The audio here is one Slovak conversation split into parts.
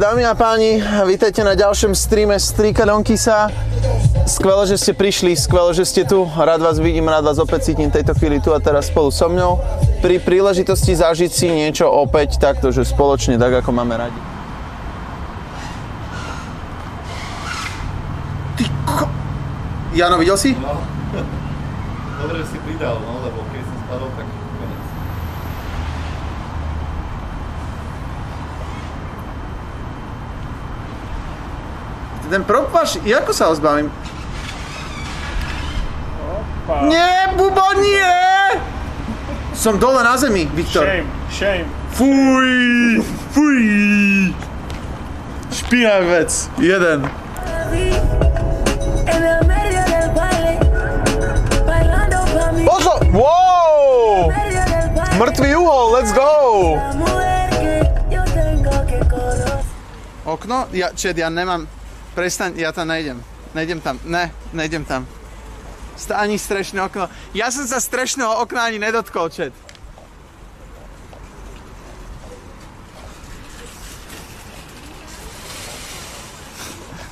Dámy a páni, vítajte na ďalšom streame Stryka Donky. Skvelé, že ste prišli, skvelé, že ste tu. Rád vás vidím, rád vás opäť cítim tejto chvíli tu a teraz spolu so mnou. Pri príležitosti zažiť si niečo opäť takto, že spoločne, tak ako máme radi. Ty ko... Jano, videl si? No. Dobre, že si pridal, no, lebo keď som spadol, tak... Ten propáš, ako sa ho zbavím? Opa. Nie, Bubo, nie! Som dole na zemi, Viktor. Shame, shame. Fuj, fuj. Špinavý vec, jeden. Pozor, wow! Mŕtvý uhol, let's go! Okno? Ja, čet, ja nemám... Prestaň, ja tam nejdem. Nejdem tam. Ne, nejdem tam. Ani strešné okno. Ja som sa strešného okna ani nedotkol, čet.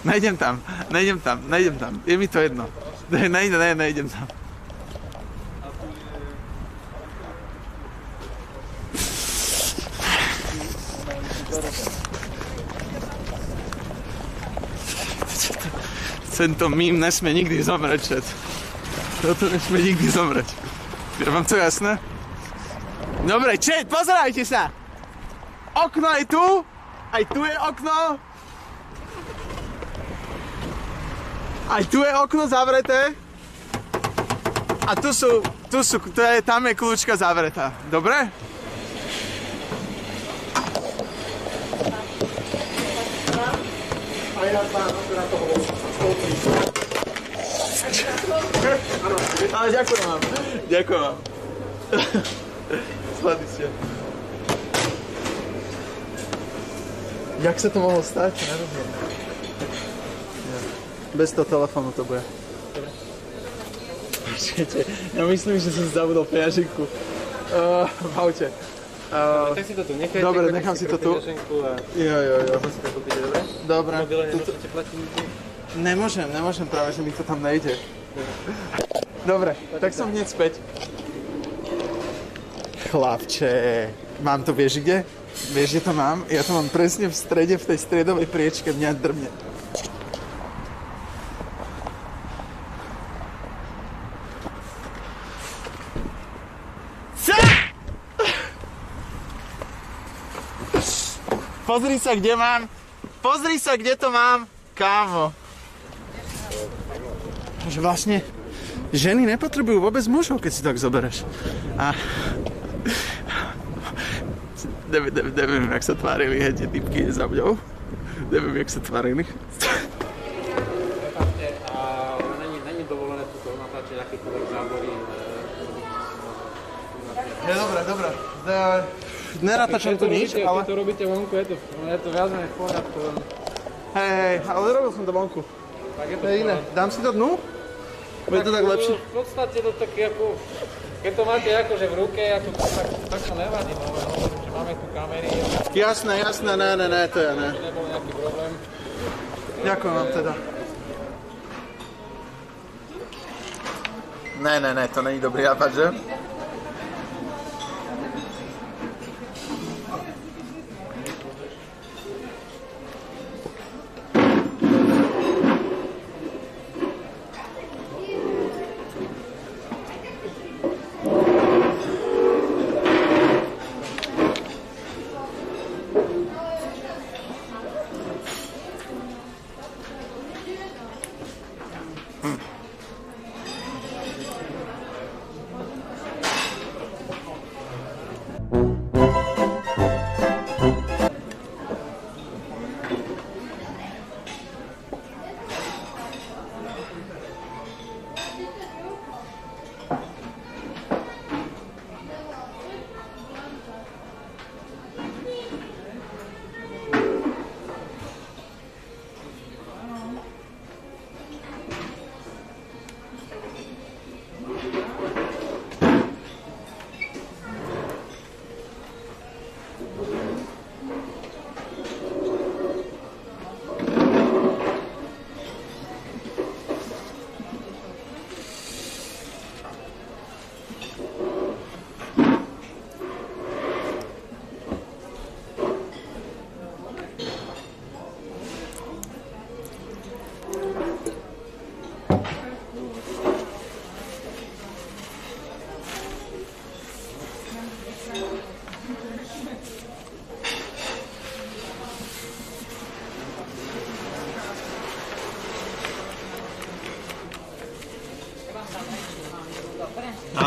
Nejdem tam. Nejdem tam. Nejdem tam. Je mi to jedno. Nejdem tam. Tento mím nesmie nikdy zomrieť, čet. Toto nesmie nikdy zomrieť. Ja vám to jasné? Dobre, čet, pozerajte sa! Okno aj tu je okno. Aj tu je okno zavreté. A tam je kľúčka zavretá, dobre? A ja sa na to hovorím. Ale ďakujem vám. Ďakujem vám. Sladí ste. Jak sa to mohlo stať? Nerozumiem. Bez toho telefónu to bude. Počkajte, ja myslím, že som zabudol peňaženku. V aute. Tak si to tu nechajte. Dobre, nechám si to tu. Jo. Dobre. Nemôžete platiť nikdy? Nemôžem práve, že mi to tam nejde. Dobre, tak som hneď späť. Chlapče, mám to, vieš kde? Vieš, kde to mám? Ja to mám presne v strede, v tej stredovej priečke, mňa drbne. Pozri sa, kde mám. Pozri sa, kde to mám. Kámo. Že vlastne ženy nepotrebujú vôbec mužov, keď si tak zoberieš. A... Neviem, jak sa tvárili tie typky za mňou. Neviem, jak sa tvárili. Prepáčte, a není dovolené tuto natáčať akýkoľvek zábory? Je dobré, dobré. Nenatáčam tu nič, ale... Keď to robíte vonku, je to viac menej v poriadku. Hej, ale robil som to vonku. Tak je to iné. Dám si to dnu? Bude to tak lepšie? V podstate to také ako... Keď to máte akože v ruke, tak sa nevadí. Máme tu kamery. Jasné, jasné, ne, to ja ne. Nebol nejaký problém. Ďakujem vám teda. Ne, to není dobrý nápad, že?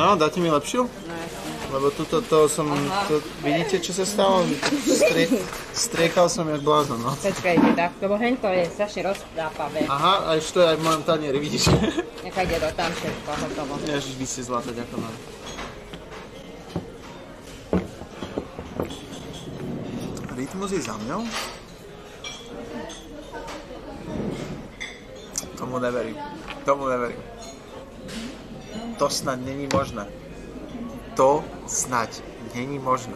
Ano, dáte mi lepšiu? Lebo tuto to som, to, vidíte, čo sa stalo? Striekal som jak blázon, no. Počkajte, tak, lebo hen to je strašne rozprápavé. Aha, a ešte to je aj v mojom tanieri, vidíš? Nechaj ide do tam všetko, hotovo. Ježiš, vy si zlata, ďakujem. Rytmus je za mňou? Tomu neverím, tomu neverím. To snad není možné. To snať není možné.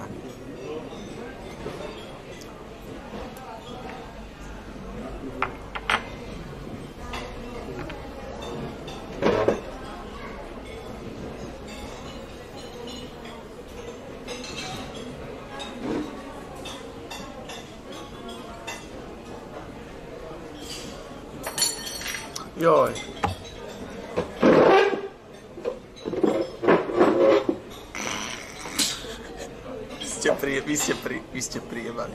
Joj. Vi ste prijebali.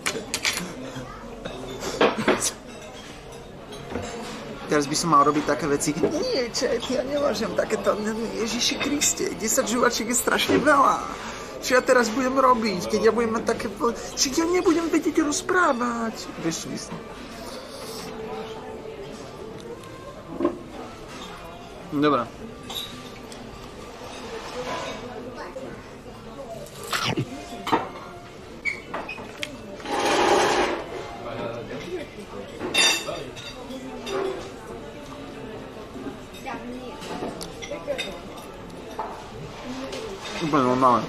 Teraz by som mal robiť také veci, kde nie, čet, ja nemôžem takéto, Ježiši Kriste, 10 žuvačiek je strašne veľa. Čo ja teraz budem robiť, keď ja budem mať také, či ja nebudem vedieť rozprávať. Vieš, myslím. Dobre. Úplne normálne.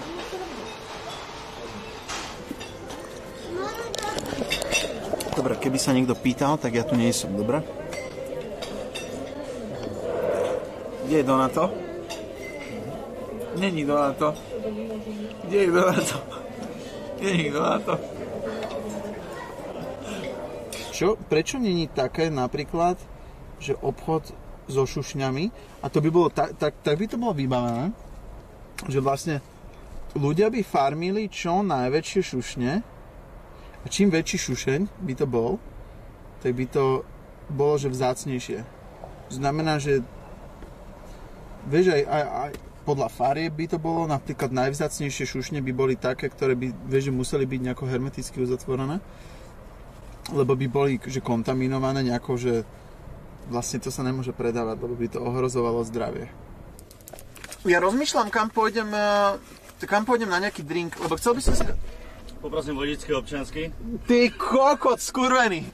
Dobre, keby sa niekto pýtal, tak ja tu nie som, dobre? Kde je Donato? Není Donato. Kde je Donato? Není Donato. Čo? Prečo není také napríklad, že obchod so šušňami, a to by bolo tak by to bolo vybavené, že vlastne ľudia by farmili čo najväčšie šušne, a čím väčší šušeň by to bol, tak by to bolo, že vzácnejšie. Znamená, že vieš, aj podľa farieb by to bolo, napríklad najvzácnejšie šušne by boli také, ktoré by, vieš, že museli byť nejako hermeticky uzatvorené, lebo by boli, že kontaminované nejako, že vlastne to sa nemôže predávať, lebo by to ohrozovalo zdravie. Ja rozmýšľam, kam pôjdem na nejaký drink, lebo chcel by som si... Poprosím vodičský občiansky. Ty kokot skurvený!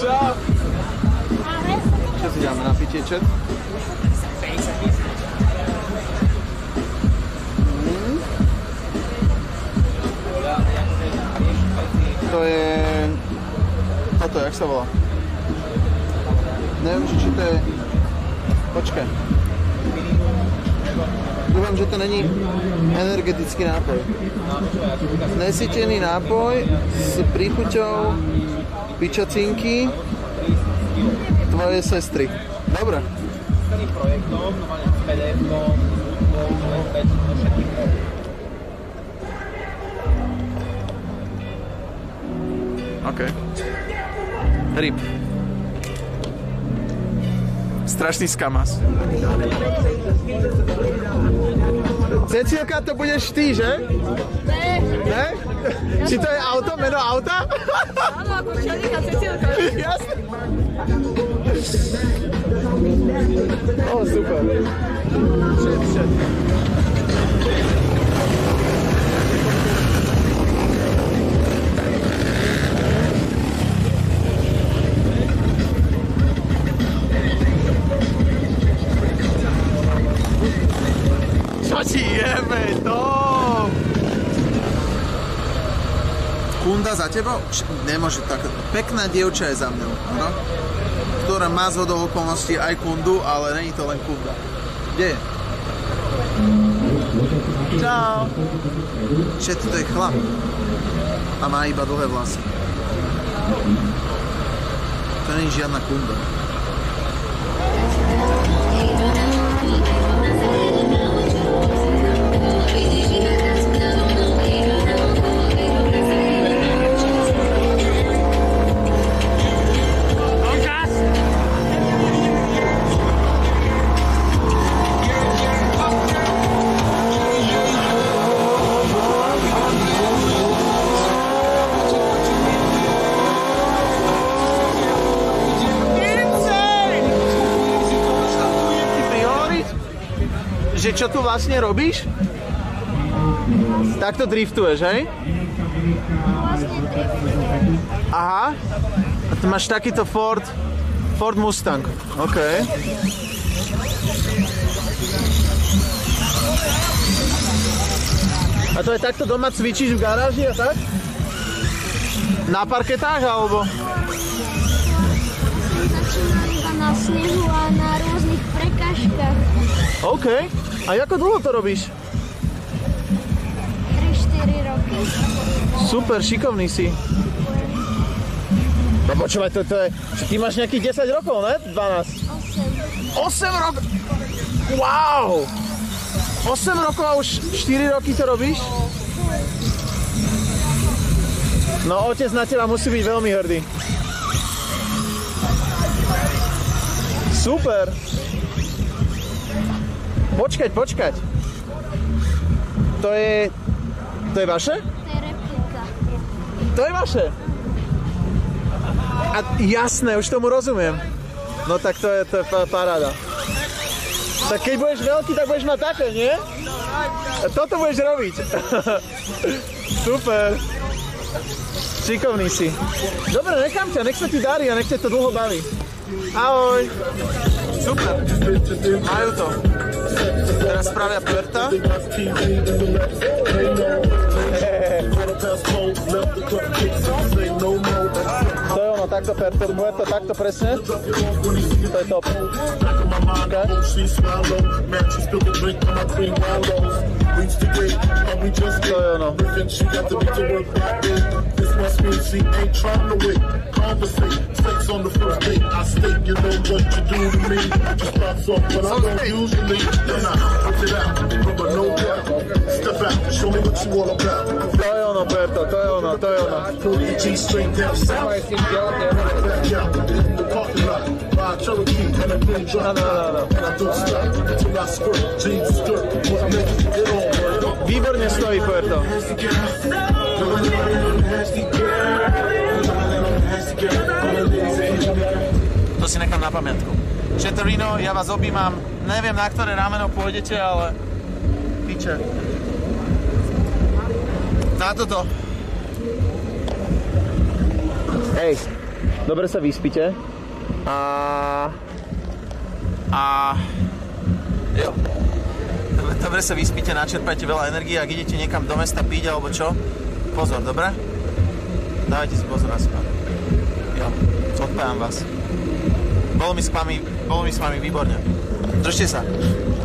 Čau! Čo si dáme na pitie, čet? To je... Toto, jak sa volá? Neviem, či to je... Počkaj. Dúfam, že to není energetický nápoj. Nesýtený nápoj s príchuťou pičacinky tvojej sestry. Dobre. OK. Ryb. Strašný skamas. Cecilka, to budeš ty, že? Ne. Ne? Či to je auto, meno auta? Áno, ako všelíka Cecilka. Jasne. O, super. Všetko. Kunda za tebou? Nemôže tak. Pekná dievča je za mňou, no? Ktorá má z hodou okolností aj kundu, ale není to len kunda. Kde je? Čau! Všetko to je chlap. A má iba dlhé vlasy. To není žiadna kunda. že čo tu vlastne robíš? Takto driftuješ, hej? Vlastne driftujem. Aha. A tu máš takýto Ford Mustang. OK. A to je takto doma cvičíš v garáži a tak? Na parketách alebo? Začínam iba na snehu a na rôznych prekažkách. OK. A ako dlho to robíš? 3-4 roky. Super, šikovný si. No počúvaj, to je... Ty máš nejakých 10 rokov, ne? 12. 8 rokov? Wow! 8 rokov a už 4 roky to robíš? No, otec na teba musí byť veľmi hrdý. Super! Počkať. To je vaše? To je replika. To je vaše? A jasné, už tomu rozumiem. No tak to je paráda. Tak keď budeš veľký, tak budeš mať také, nie? Toto budeš robiť. Super. Šikovný si. Dobre, nechám ťa, nech sa ti darí a nech ťa to dlho baví. Ahoj. Super. Majú to. Teraz spravia puerta. To je ono, takto puerta, takto presne. To je top. To je ono. Výborne stojí Puerto. To si nechám na pamiatku. Četorino, ja vás objímam. Neviem, na ktoré rameno pôjdete, ale... Piče. Na toto. Hej, dobre sa vyspíte. Jo. Dobre sa vyspíte, načerpajte veľa energie, ak idete niekam do mesta piť alebo čo. Pozor, dobre? Dávajte si pozor na seba. Jo, odpájam vás. Bolo mi s vami výborne. Držte sa.